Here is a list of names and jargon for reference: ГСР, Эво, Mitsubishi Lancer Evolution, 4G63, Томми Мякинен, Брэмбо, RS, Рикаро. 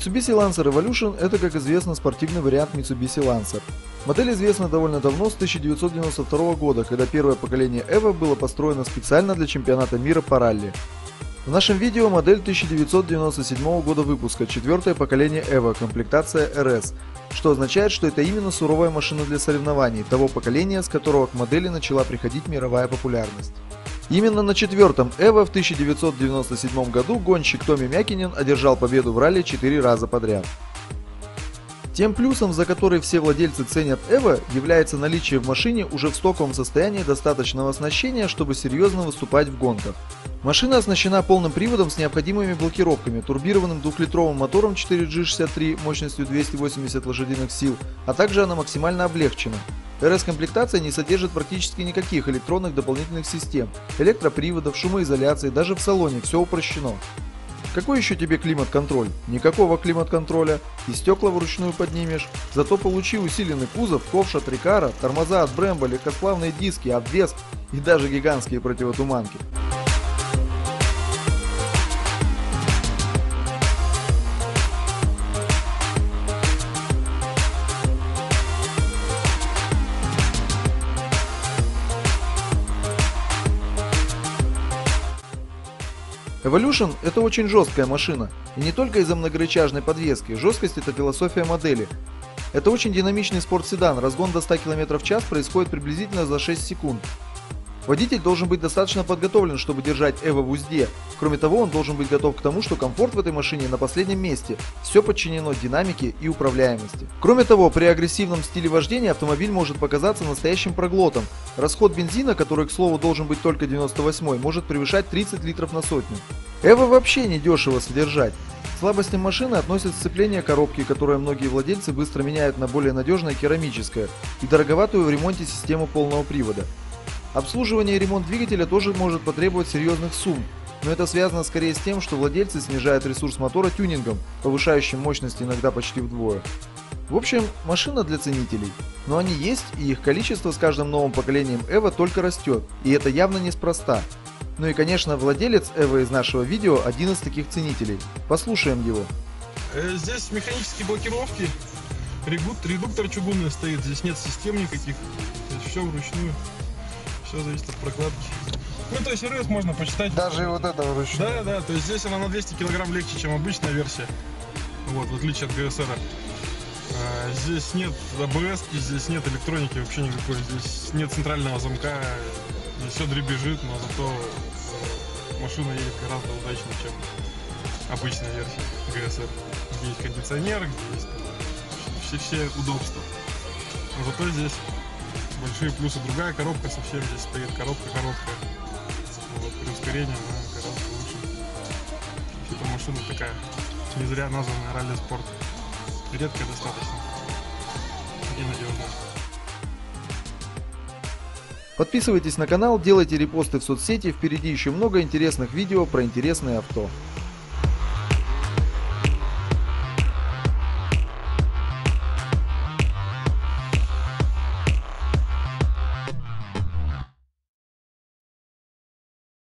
Mitsubishi Lancer Evolution – это, как известно, спортивный вариант Mitsubishi Lancer. Модель известна довольно давно, с 1992 года, когда первое поколение Evo было построено специально для чемпионата мира по ралли. В нашем видео модель 1997 года выпуска, четвертое поколение Evo, комплектация RS, что означает, что это именно суровая машина для соревнований, того поколения, с которого к модели начала приходить мировая популярность. Именно на четвертом Evo в 1997 году гонщик Томми Мякинен одержал победу в ралли 4 раза подряд. Тем плюсом, за который все владельцы ценят Evo, является наличие в машине уже в стоковом состоянии достаточного оснащения, чтобы серьезно выступать в гонках. Машина оснащена полным приводом с необходимыми блокировками, турбированным 2-литровым мотором 4G63 мощностью 280 лошадиных сил, а также она максимально облегчена. RS-комплектация не содержит практически никаких электронных дополнительных систем, электроприводов, шумоизоляции, даже в салоне все упрощено. Какой еще тебе климат-контроль? Никакого климат-контроля. И стекла вручную поднимешь. Зато получи усиленный кузов, ковш от Рикаро, тормоза от Брэмбо, легкосплавные диски, обвес и даже гигантские противотуманки. Evolution – это очень жесткая машина, и не только из-за многорычажной подвески, жесткость – это философия модели. Это очень динамичный спортседан, разгон до 100 км в час происходит приблизительно за 6 секунд. Водитель должен быть достаточно подготовлен, чтобы держать Evo в узде, кроме того он должен быть готов к тому, что комфорт в этой машине на последнем месте, все подчинено динамике и управляемости. Кроме того, при агрессивном стиле вождения автомобиль может показаться настоящим проглотом, расход бензина, который, к слову, должен быть только 98-й, может превышать 30 литров на сотню. Evo вообще не дешево содержать. К слабостям машины относят сцепление коробки, которое многие владельцы быстро меняют на более надежное керамическое, и дороговатую в ремонте систему полного привода. Обслуживание и ремонт двигателя тоже может потребовать серьезных сумм, но это связано скорее с тем, что владельцы снижают ресурс мотора тюнингом, повышающим мощность иногда почти вдвое. В общем, машина для ценителей, но они есть, и их количество с каждым новым поколением Evo только растет, и это явно неспроста. Ну и конечно, владелец Evo из нашего видео один из таких ценителей. Послушаем его. Здесь механические блокировки, редуктор чугунный стоит, здесь нет систем никаких, здесь все вручную. Все зависит от прокладки. Ну, то есть RS можно почитать. Даже и вот это вручную. Да, то есть здесь она на 200 килограмм легче, чем обычная версия. Вот, в отличие от ГСР. Здесь нет АБС, здесь нет электроники вообще никакой. Здесь нет центрального замка. Здесь все дребезжит, но зато машина едет гораздо удачнее, чем обычная версия ГСР. Где есть кондиционер, где есть все удобства. Но зато здесь большие плюсы. Другая коробка совсем, здесь стоит коробка. Вот, при ускорении она гораздо лучше. Эта машина такая, не зря названная ралли-спорт. Редкая достаточно. И надежная. Подписывайтесь на канал, делайте репосты в соцсети, впереди еще много интересных видео про интересные авто.